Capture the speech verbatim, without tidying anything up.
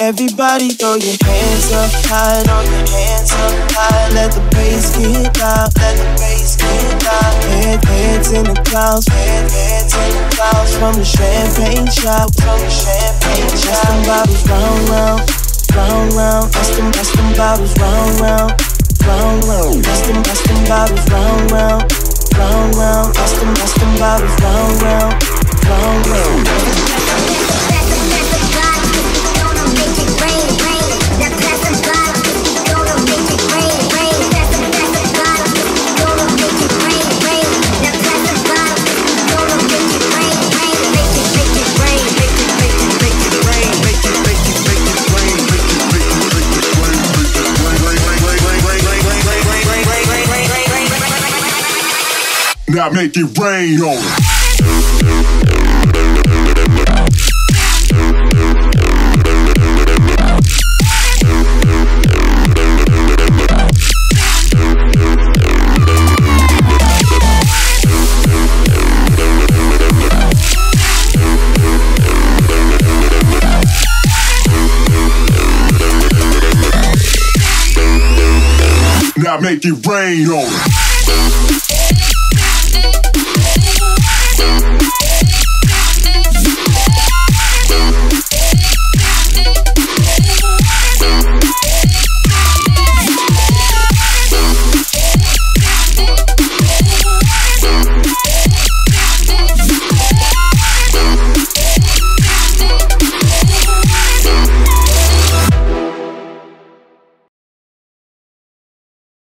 Everybody throw your hands up high, throw your hands up high. Let the bass get loud, let the bass get loud. Head, heads in the clouds, head, heads in the clouds. From the champagne shop, from the champagne shop. That's them bottles round, round, round, round. That's them, that's them bottles round, round, round, round. That's them, that's them bottles round, round, round, round. That's them, that's them bottles round, round, round, round. Now make it rain on it. Now make it rain on it.